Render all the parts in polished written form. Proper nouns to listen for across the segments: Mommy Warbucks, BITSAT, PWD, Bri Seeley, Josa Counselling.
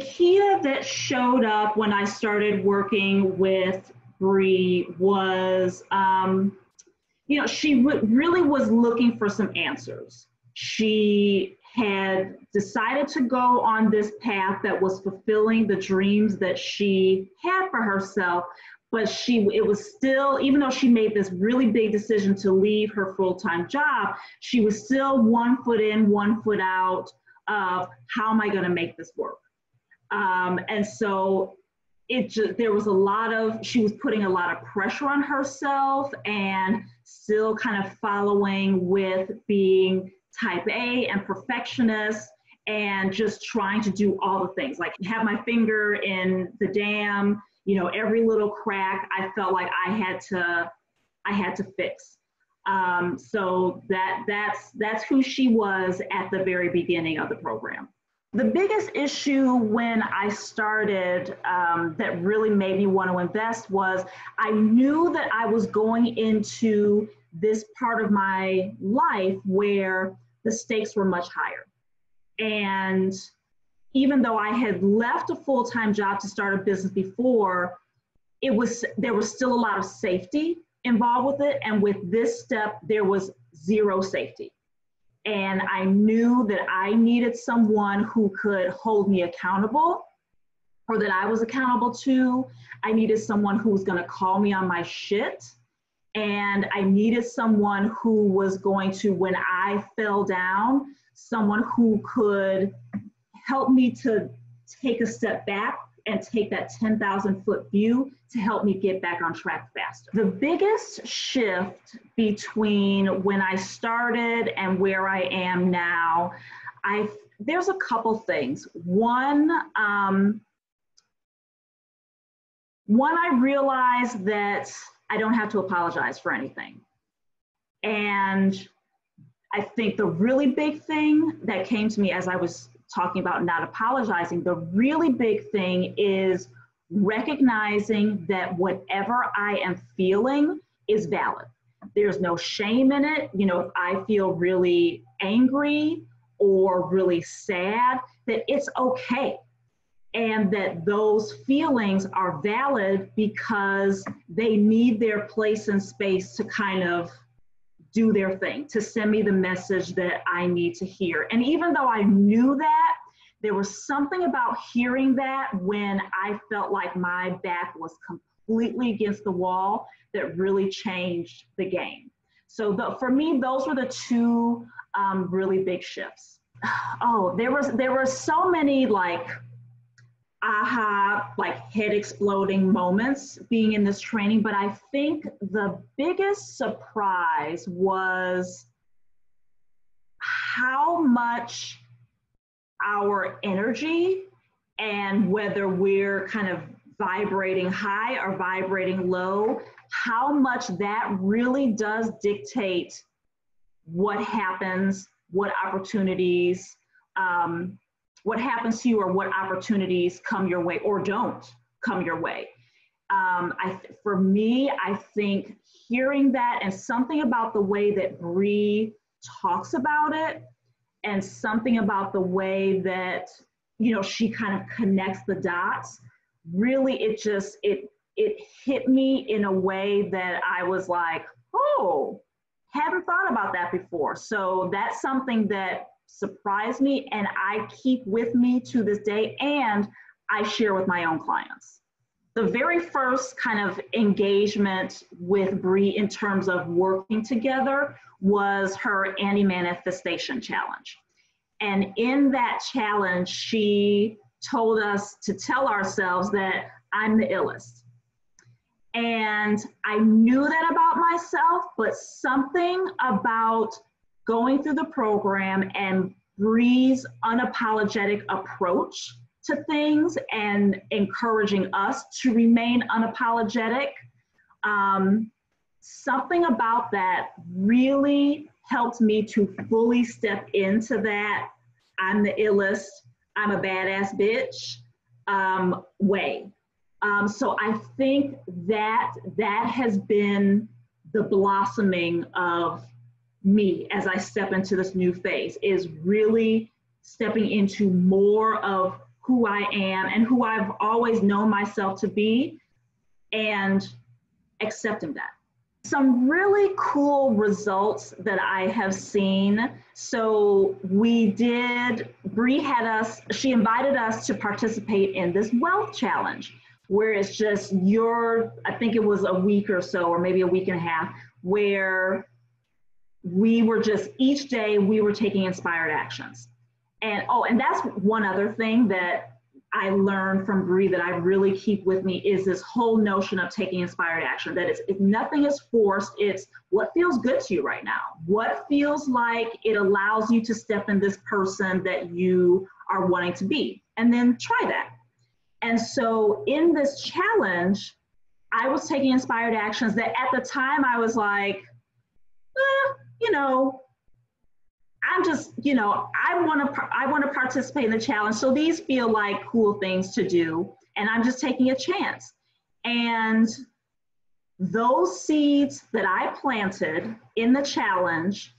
Kia that showed up when I started working with Bri was, you know, she really was looking for some answers. She had decided to go on this path that was fulfilling the dreams that she had for herself, but it was still, even though she made this really big decision to leave her full-time job, she was still one foot in, one foot out of how am I going to make this work? And so there was a lot of, she was putting a lot of pressure on herself and still kind of following with being type A and perfectionist and just trying to do all the things, like have my finger in the dam, you know, every little crack I felt like I had to fix. So that's who she was at the very beginning of the program. The biggest issue when I started that really made me want to invest was I knew that I was going into this part of my life where the stakes were much higher. And even though I had left a full-time job to start a business before, there was still a lot of safety involved with it. And with this step, there was zero safety. And I knew that I needed someone who could hold me accountable, or that I was accountable to. I needed someone who was going to call me on my shit. And I needed someone who was going to, when I fell down, someone who could help me to take a step back and take that 10,000-foot view to help me get back on track faster. The biggest shift between when I started and where I am now, there's a couple things. One, I realized that I don't have to apologize for anything. And I think the really big thing that came to me as I was talking about not apologizing, the really big thing is recognizing that whatever I am feeling is valid. There's no shame in it. You know, if I feel really angry or really sad, that it's okay. And that those feelings are valid because they need their place and space to kind of do their thing, to send me the message that I need to hear. And even though I knew that, there was something about hearing that when I felt like my back was completely against the wall that really changed the game. So for me, those were the two really big shifts. Oh, there were so many like aha, like head exploding moments being in this training. But I think the biggest surprise was how much our energy, and whether we're kind of vibrating high or vibrating low, how much that really does dictate what happens, what happens to you, or what opportunities come your way or don't come your way. For me, I think hearing that, and something about the way that Bri talks about it, and something about the way that, you know, she kind of connects the dots, really, it hit me in a way that I was like, oh, haven't thought about that before. So that's something that surprised me, and I keep with me to this day, and I share with my own clients. The very first kind of engagement with Bri in terms of working together was her anti-manifestation challenge. And in that challenge, she told us to tell ourselves that I'm the illest. And I knew that about myself, but something about going through the program and Bri's unapologetic approach to things and encouraging us to remain unapologetic, something about that really helped me to fully step into that I'm the illest, I'm a badass bitch way. So I think that has been the blossoming of me as I step into this new phase, is really stepping into more of who I am and who I've always known myself to be, and accepting that. Some really cool results that I have seen. So we did, Bri had us, she invited us to participate in this wealth challenge, where it's just your, I think it was a week or so, or maybe a week and a half, where we were just, each day we were taking inspired actions. And oh, and that's one other thing that I learned from Bri that I really keep with me is this whole notion of taking inspired action, that it's, if nothing is forced, it's what feels good to you right now. What feels like it allows you to step in this person that you are wanting to be, and then try that. And so in this challenge, I was taking inspired actions that at the time I was like, you know, I'm just, you know, I want to participate in the challenge. So these feel like cool things to do, and I'm just taking a chance. And those seeds that I planted in the challenge,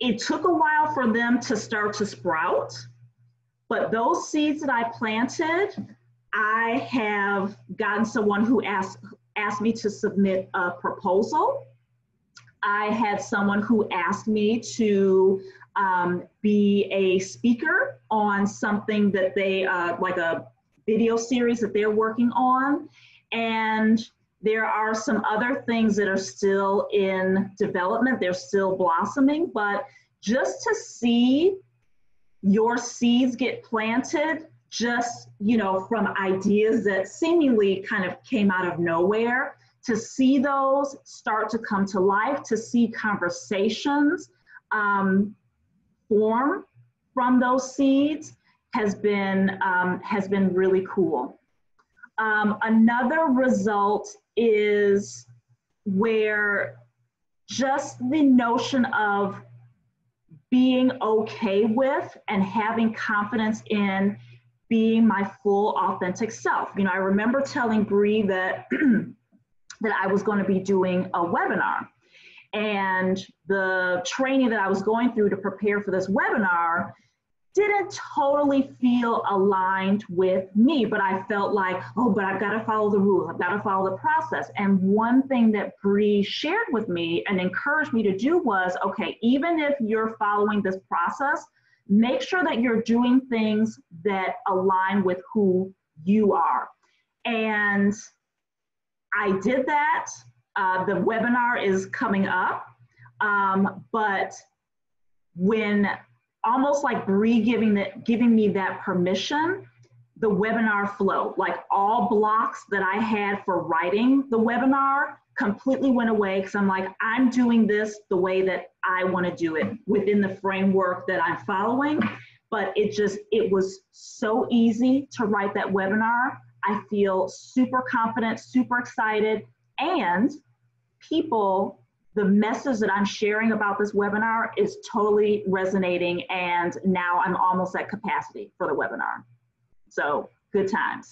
it took a while for them to start to sprout, but those seeds that I planted, I have gotten someone who asked me to submit a proposal. I had someone who asked me to be a speaker on something that they, like a video series that they're working on. And there are some other things that are still in development. They're still blossoming, but just to see your seeds get planted, just, you know, from ideas that seemingly kind of came out of nowhere, to see those start to come to life, to see conversations form from those seeds has been really cool. Another result is where just the notion of being okay with and having confidence in being my full authentic self. You know, I remember telling Bri that that I was going to be doing a webinar, and the training that I was going through to prepare for this webinar didn't totally feel aligned with me, but I felt like, oh, but I've got to follow the rules. I've got to follow the process. And one thing that Bri shared with me and encouraged me to do was, okay, even if you're following this process, make sure that you're doing things that align with who you are. And I did that. The webinar is coming up, but when almost like Bri giving me that permission, the webinar flowed. Like all blocks that I had for writing the webinar completely went away, because I'm like, I'm doing this the way that I want to do it within the framework that I'm following. But it was so easy to write that webinar. I feel super confident, super excited, and people, the message that I'm sharing about this webinar is totally resonating, and now I'm almost at capacity for the webinar. So, good times.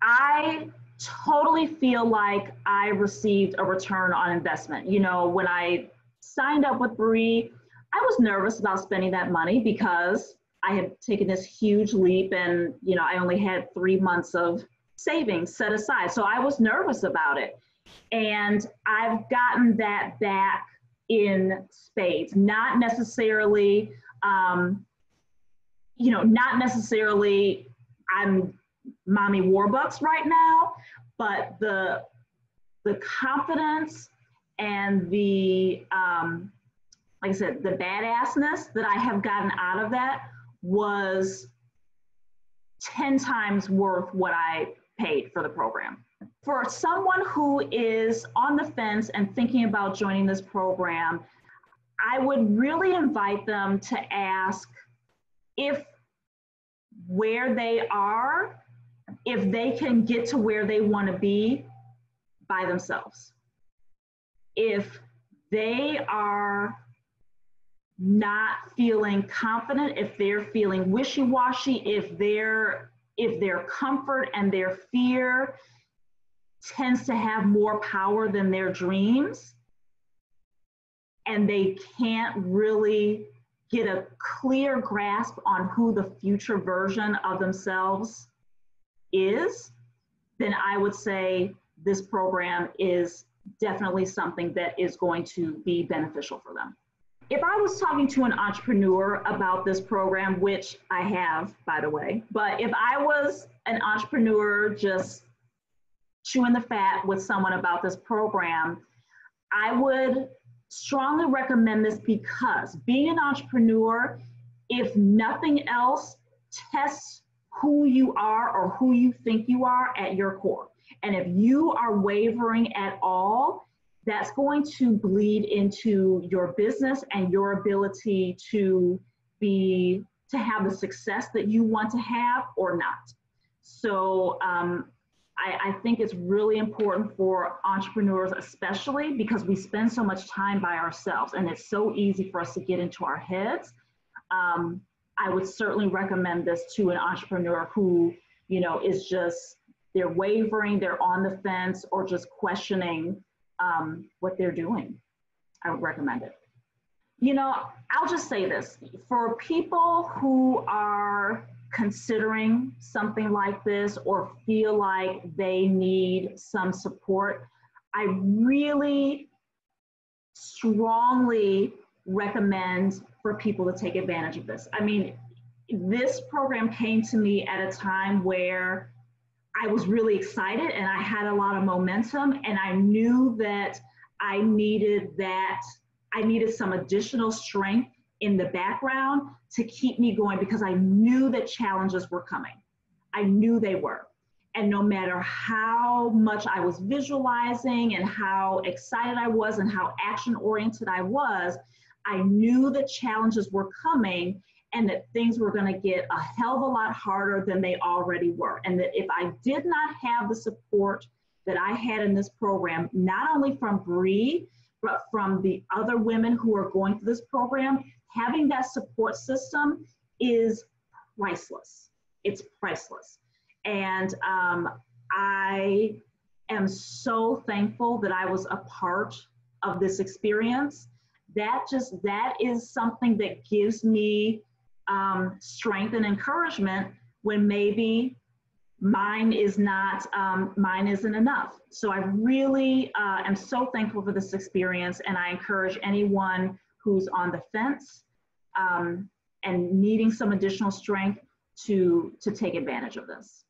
I totally feel like I received a return on investment. You know, when I signed up with Bri, I was nervous about spending that money because I had taken this huge leap, and, you know, I only had 3 months of savings set aside. So I was nervous about it. And I've gotten that back in spades, not necessarily, you know, not necessarily I'm Mommy Warbucks right now, but the confidence and the, like I said, the badassness that I have gotten out of that was 10 times worth what I paid for the program. For someone who is on the fence and thinking about joining this program, I would really invite them to ask if where they are, if they can get to where they want to be by themselves. If they are not feeling confident, if they're feeling wishy-washy, if their comfort and their fear tends to have more power than their dreams, and they can't really get a clear grasp on who the future version of themselves is, then I would say this program is definitely something that is going to be beneficial for them. If I was talking to an entrepreneur about this program, which I have, by the way, but if I was an entrepreneur just chewing the fat with someone about this program, I would strongly recommend this because being an entrepreneur, if nothing else, tests who you are or who you think you are at your core. And if you are wavering at all, that's going to bleed into your business and your ability to have the success that you want to have or not. So I think it's really important for entrepreneurs, especially because we spend so much time by ourselves and it's so easy for us to get into our heads. I would certainly recommend this to an entrepreneur who, you know, is just, they're wavering, they're on the fence, or just questioning what they're doing. I would recommend it. You know, I'll just say this, for people who are considering something like this or feel like they need some support, I really strongly recommend for people to take advantage of this. I mean, this program came to me at a time where I was really excited and I had a lot of momentum, and I knew that I needed some additional strength in the background to keep me going, because I knew that challenges were coming. I knew they were. And no matter how much I was visualizing and how excited I was and how action-oriented I was, I knew that challenges were coming and that things were going to get a hell of a lot harder than they already were. And that if I did not have the support that I had in this program, not only from Bri, but from the other women who are going through this program, having that support system is priceless. It's priceless. And I am so thankful that I was a part of this experience. That is something that gives me strength and encouragement when maybe mine isn't enough. So I really am so thankful for this experience, and I encourage anyone who's on the fence and needing some additional strength to take advantage of this.